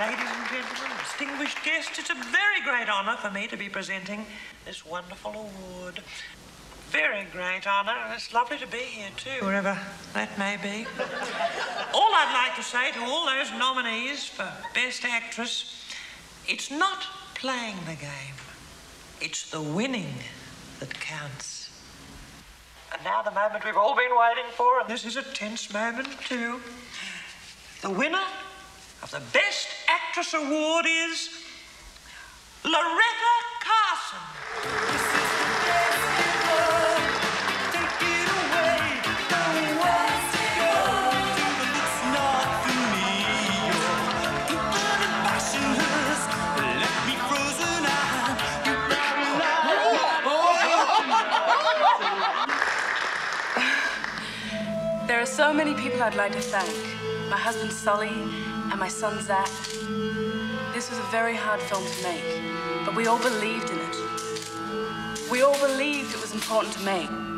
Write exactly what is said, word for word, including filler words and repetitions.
Ladies and gentlemen, distinguished guests, it's a very great honour for me to be presenting this wonderful award. Very great honour, and it's lovely to be here too, wherever that may be. All I'd like to say to all those nominees for Best Actress, it's not playing the game, it's the winning that counts. And now the moment we've all been waiting for, and this is a tense moment too, the winner of the Best Actress Award is Loretta Carson. This is the best ever. Take it away. No one's to go. But it's not for me. You're burning passionless. Left me frozen out. You probably There are so many people I'd like to thank. My husband Sully and my son Zach. This was a very hard film to make, but we all believed in it. We all believed it was important to make.